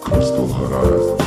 Crystal Horizon.